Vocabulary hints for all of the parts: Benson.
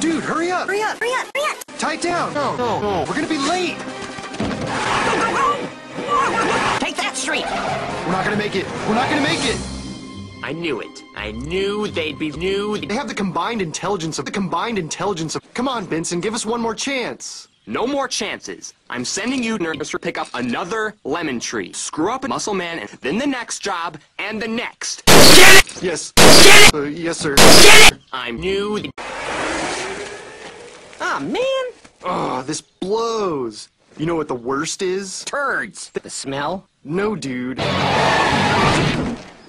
Dude, hurry up! Hurry up! Hurry up! Hurry up! Tie it down! No, no, no! We're gonna be late! Take that street! We're not gonna make it! We're not gonna make it! I knew it. I knew they'd be new. They have the combined intelligence of Come on, Benson, give us one more chance. No more chances. I'm sending you nerds to pick up another lemon tree. Screw up a muscle man, and then the next job, and the next. Get it! Yes. Get it! Yes, sir. Get it! I knew. Ah, man. Oh, this blows. You know what the worst is? Turds. The smell? No, dude.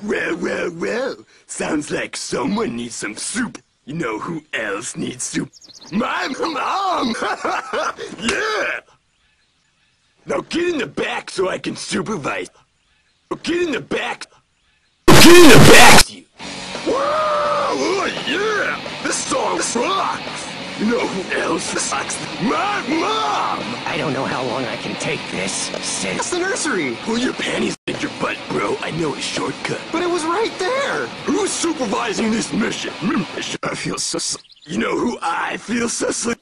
Well, sounds like someone needs some soup. You know who else needs soup? My mom! Yeah! Now get in the back so I can supervise. Get in the back! Get in the back! You. Whoa! Oh, yeah! This song rocks! You know who else sucks? My mom! I don't know how long I can take this. It's the nursery! Pull your panties in your butt, bro. I know a shortcut. But it was right there! Who's supervising this mission? I feel so sick. You know who I feel so sick?